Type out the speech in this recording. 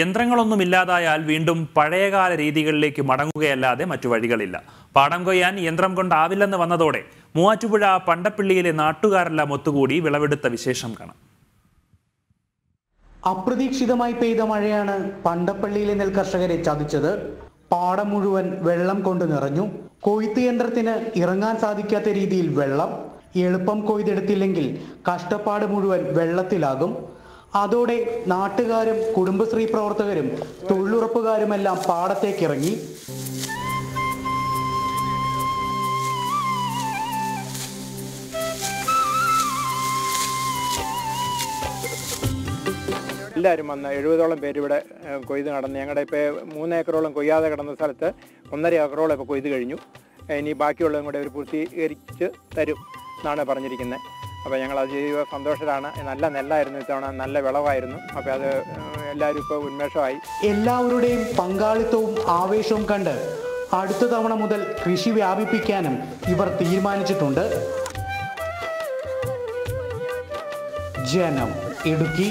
യന്ത്രങ്ങളൊന്നുമില്ലാതായാൽ വീണ്ടും പഴയകാല രീതികളിലേക്ക് മടങ്ങുകയല്ലാതെ മറ്റു വഴികളില്ല. പാടം കൊയ്യാൻ യന്ത്രം കൊണ്ടാവില്ലെന്ന് വന്നതോടെ മൂവാറ്റുപുഴ പണ്ടപ്പള്ളിയിലെ നാട്ടുകാരെല്ലാം ഒത്തുകൂടി വിളവെടുത്ത വിശേഷം കാണാം. അപ്രതീക്ഷിതമായി പെയ്ത മഴയാണ് പണ്ടപ്പള്ളിയിലെ നെൽ കർഷകരെ ചതിച്ചത്. പാടം മുഴുവൻ വെള്ളം കൊണ്ട് നിറഞ്ഞു. കൊയ്ത്ത് യന്ത്രത്തിന് ഇറങ്ങാൻ സാധിക്കാത്ത രീതിയിൽ വെള്ളം. എളുപ്പം കൊയ്തെടുത്തില്ലെങ്കിൽ കഷ്ടപ്പാട് മുഴുവൻ വെള്ളത്തിലാകും. അതോടെ നാട്ടുകാരും കുടുംബശ്രീ പ്രവർത്തകരും തൊഴിലുറപ്പുകാരുമെല്ലാം പാടത്തേക്കിറങ്ങി. എല്ലാവരും വന്ന് 70ഓളം പേര് ഇവിടെ കൊയ്ത് നടന്ന് ഞങ്ങളുടെ ഇപ്പോൾ 3 ഏക്കറോളം കൊയ്യാതെ കിടന്ന സ്ഥലത്ത് 1.5 ഏക്കറോളം ഇപ്പോൾ കൊയ്ത് കഴിഞ്ഞു. ഇനി ബാക്കിയുള്ളതും കൂടെ അവർ പൂർത്തീകരിച്ച് തരും എന്നാണ് പറഞ്ഞിരിക്കുന്നത്. അപ്പോൾ ഞങ്ങൾ അത് ചെയ്ത സന്തോഷത്തിലാണ്. നല്ല നെല്ലായിരുന്നു ഇത്തവണ, നല്ല വിളവായിരുന്നു. അപ്പോൾ അത് എല്ലാവരും ഇപ്പോൾ ഉന്മേഷമായി. എല്ലാവരുടെയും പങ്കാളിത്തവും ആവേശവും കണ്ട് അടുത്ത തവണ മുതൽ കൃഷി വ്യാപിപ്പിക്കാനും ഇവർ തീരുമാനിച്ചിട്ടുണ്ട്. ജനം ഇടുക്കി.